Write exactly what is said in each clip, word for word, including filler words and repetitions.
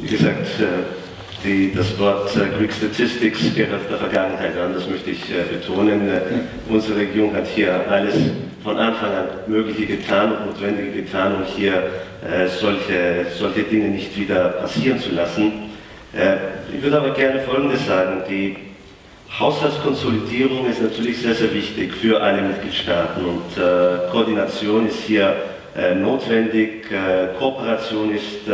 Wie gesagt, die, das Wort Greek Statistics gehört aus der Vergangenheit an, das möchte ich betonen. Unsere Regierung hat hier alles von Anfang an Mögliche getan und Notwendige getan, um hier äh, solche, solche Dinge nicht wieder passieren zu lassen. Äh, ich würde aber gerne Folgendes sagen. Die Haushaltskonsolidierung ist natürlich sehr, sehr wichtig für alle Mitgliedstaaten und äh, Koordination ist hier äh, notwendig, äh, Kooperation ist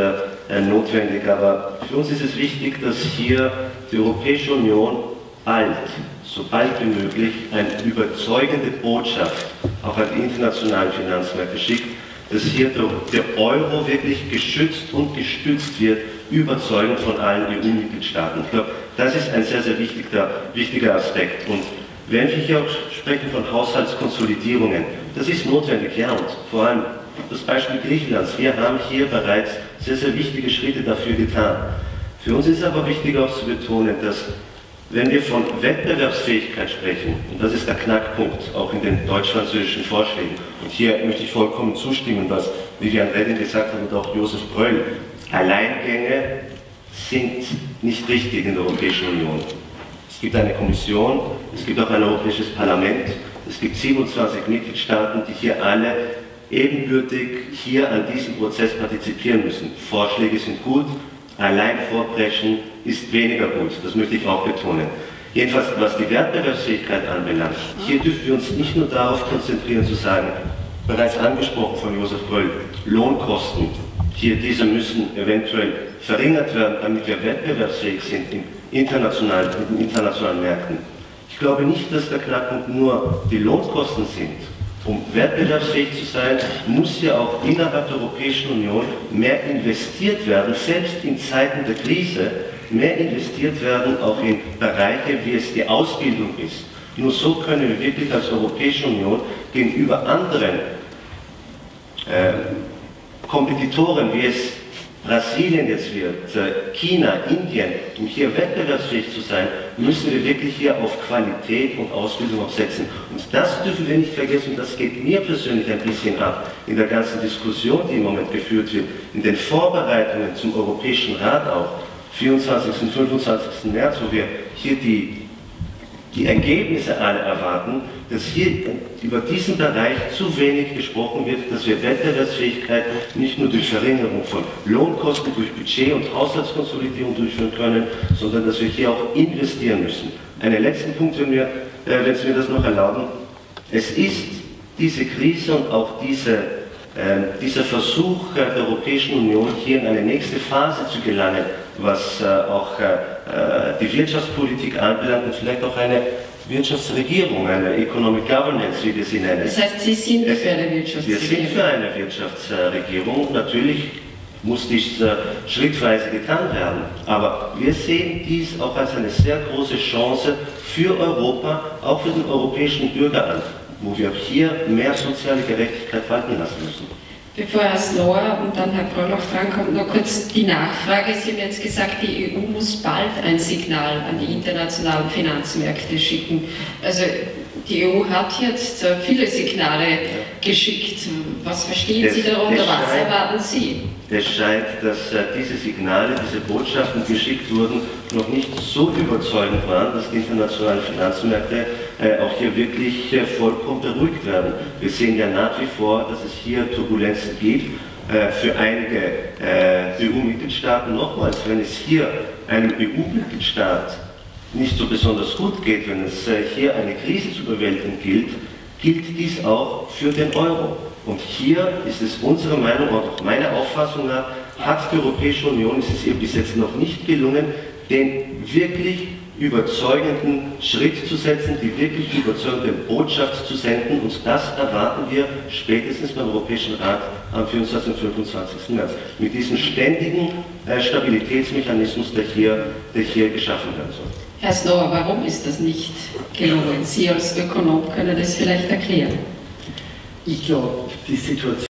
äh, notwendig, aber für uns ist es wichtig, dass hier die Europäische Union bald, sobald wie möglich, eine überzeugende Botschaft auch an die internationalen Finanzmärkte schickt, dass hier der Euro wirklich geschützt und gestützt wird, überzeugend von allen E U-Mitgliedstaaten. Ich glaube, das ist ein sehr, sehr wichtiger, wichtiger Aspekt. Und wenn wir hier auch sprechen von Haushaltskonsolidierungen, das ist notwendig, ja, und vor allem das Beispiel Griechenlands. Wir haben hier bereits sehr, sehr wichtige Schritte dafür getan. Für uns ist aber wichtig auch zu betonen, dass wenn wir von Wettbewerbsfähigkeit sprechen, und das ist der Knackpunkt auch in den deutsch-französischen Vorschlägen, und hier möchte ich vollkommen zustimmen, was Viviane Reding gesagt hat und auch Josef Pröll, Alleingänge sind nicht richtig in der Europäischen Union. Es gibt eine Kommission, es gibt auch ein Europäisches Parlament, es gibt siebenundzwanzig Mitgliedstaaten, die hier alle ebenbürtig hier an diesem Prozess partizipieren müssen. Vorschläge sind gut, allein vorpreschen ist weniger gut, das möchte ich auch betonen. Jedenfalls, was die Wettbewerbsfähigkeit anbelangt, hier dürfen wir uns nicht nur darauf konzentrieren zu sagen, bereits angesprochen von Josef Pröll, Lohnkosten, hier diese müssen eventuell verringert werden, damit wir wettbewerbsfähig sind in internationalen, in internationalen Märkten. Ich glaube nicht, dass der Knackpunkt nur die Lohnkosten sind. Um wettbewerbsfähig zu sein, muss ja auch innerhalb der Europäischen Union mehr investiert werden, selbst in Zeiten der Krise, mehr investiert werden auch in Bereiche, wie es die Ausbildung ist. Nur so können wir wirklich als Europäische Union gegenüber anderen äh, Kompetitoren, wie es Brasilien jetzt wird, äh, China, Indien, um hier wettbewerbsfähig zu sein, müssen wir wirklich hier auf Qualität und Ausbildung auch setzen. Und das dürfen wir nicht vergessen, das geht mir persönlich ein bisschen ab in der ganzen Diskussion, die im Moment geführt wird, in den Vorbereitungen zum Europäischen Rat auch, vierundzwanzigsten und fünfundzwanzigsten März, wo wir hier die, die Ergebnisse alle erwarten, dass hier über diesen Bereich zu wenig gesprochen wird, dass wir Wettbewerbsfähigkeit nicht nur durch Verringerung von Lohnkosten, durch Budget- und Haushaltskonsolidierung durchführen können, sondern dass wir hier auch investieren müssen. Einen letzten Punkt, wenn, wir, äh, wenn Sie mir das noch erlauben. Es ist diese Krise und auch diese, äh, dieser Versuch der Europäischen Union, hier in eine nächste Phase zu gelangen, was äh, auch äh, die Wirtschaftspolitik anbelangt und vielleicht auch eine Wirtschaftsregierung, eine Economic Governance, wie wir sie nennen. Das heißt, Sie sind für eine Wirtschaftsregierung? Wir sind für eine Wirtschaftsregierung. Natürlich muss dies äh, schrittweise getan werden, aber wir sehen dies auch als eine sehr große Chance für Europa, auch für den europäischen Bürger an, wo wir hier mehr soziale Gerechtigkeit walten lassen müssen. Bevor Herr Snower und dann Herr Broloch drankommt, noch kurz die Nachfrage. Sie haben jetzt gesagt, die E U muss bald ein Signal an die internationalen Finanzmärkte schicken. Also die E U hat jetzt viele Signale geschickt. Was verstehen Sie darunter? Was erwarten Sie? Es scheint, dass diese Signale, diese Botschaften, die geschickt wurden, noch nicht so überzeugend waren, dass die internationalen Finanzmärkte Äh, auch hier wirklich äh, vollkommen beruhigt werden. Wir sehen ja nach wie vor, dass es hier Turbulenzen gibt. Äh, für einige äh, E U-Mitgliedstaaten nochmals, wenn es hier einem E U-Mitgliedstaat nicht so besonders gut geht, wenn es äh, hier eine Krise zu bewältigen gilt, gilt dies auch für den Euro. Und hier ist es unserer Meinung und auch meiner Auffassung nach, hat die Europäische Union, ist es ihr bis jetzt noch nicht gelungen, den wirklich überzeugenden Schritt zu setzen, die wirklich überzeugende Botschaft zu senden, und das erwarten wir spätestens beim Europäischen Rat am vierundzwanzigsten und fünfundzwanzigsten März. Mit diesem ständigen Stabilitätsmechanismus, der hier, der hier geschaffen werden soll. Herr Snower, warum ist das nicht gelungen? Sie als Ökonom können das vielleicht erklären. Ich glaube, die Situation